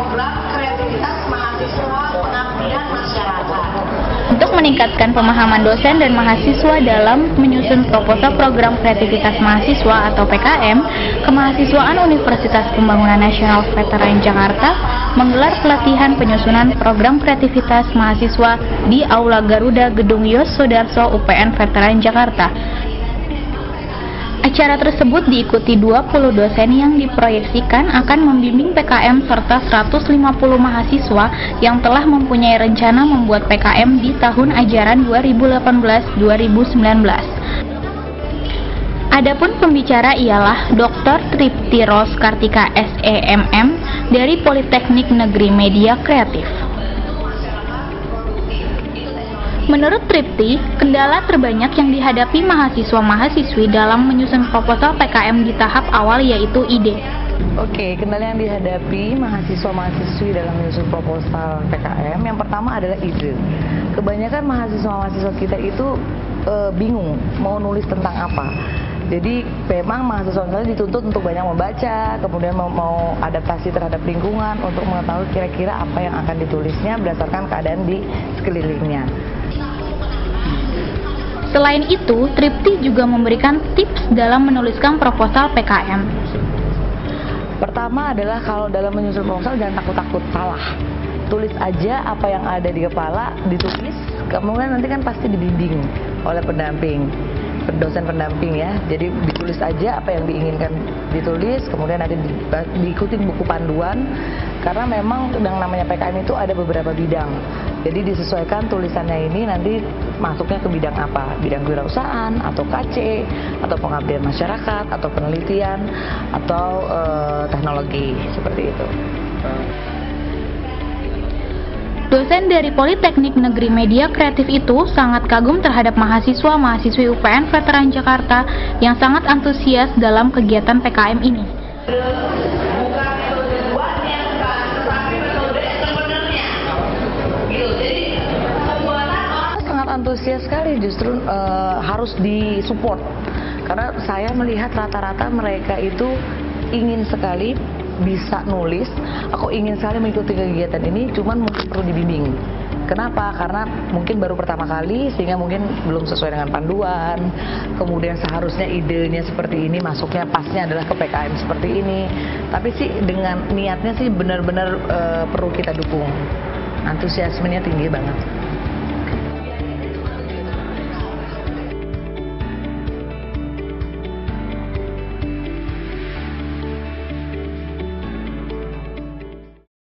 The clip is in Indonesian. program kreativitas mahasiswa pengabdian masyarakat. Untuk meningkatkan pemahaman dosen dan mahasiswa dalam menyusun proposal program kreativitas mahasiswa atau PKM, Kemahasiswaan Universitas Pembangunan Nasional Veteran Jakarta menggelar pelatihan penyusunan program kreativitas mahasiswa di Aula Garuda Gedung Yos Sudarso UPN Veteran Jakarta. Acara tersebut diikuti 20 dosen yang diproyeksikan akan membimbing PKM serta 150 mahasiswa yang telah mempunyai rencana membuat PKM di tahun ajaran 2018-2019. Adapun pembicara ialah Dr. Tripti Rose Kartika SEMM dari Politeknik Negeri Media Kreatif. Menurut Tripti, kendala terbanyak yang dihadapi mahasiswa-mahasiswi dalam menyusun proposal PKM di tahap awal yaitu ide. Oke, kendala yang dihadapi mahasiswa-mahasiswi dalam menyusun proposal PKM yang pertama adalah ide. Kebanyakan mahasiswa-mahasiswa kita itu bingung mau nulis tentang apa. Jadi memang mahasiswa dituntut untuk banyak membaca, kemudian mau adaptasi terhadap lingkungan untuk mengetahui kira-kira apa yang akan ditulisnya berdasarkan keadaan di sekelilingnya. Selain itu, Tripti juga memberikan tips dalam menuliskan proposal PKM. Pertama adalah kalau dalam menyusun proposal jangan takut-takut salah. Tulis aja apa yang ada di kepala, ditulis, kemudian nanti kan pasti dibimbing oleh pendamping. Dosen pendamping ya, jadi ditulis aja apa yang diinginkan ditulis, kemudian nanti diikutin buku panduan, karena memang yang namanya PKM itu ada beberapa bidang, jadi disesuaikan tulisannya ini nanti masuknya ke bidang apa, bidang kewirausahaan, atau KC, atau pengabdian masyarakat, atau penelitian, atau teknologi, seperti itu. Dosen dari Politeknik Negeri Media Kreatif itu sangat kagum terhadap mahasiswa-mahasiswi UPN Veteran Jakarta yang sangat antusias dalam kegiatan PKM ini. Sangat antusias sekali, justru harus disupport. Karena saya melihat rata-rata mereka itu ingin sekali bisa nulis, aku ingin sekali mengikuti kegiatan ini, cuman mungkin perlu dibimbing. Kenapa? Karena mungkin baru pertama kali, sehingga mungkin belum sesuai dengan panduan. Kemudian seharusnya idenya seperti ini, masuknya pasnya adalah ke PKM seperti ini. Tapi sih dengan niatnya sih benar-benar perlu kita dukung. Antusiasmenya tinggi banget.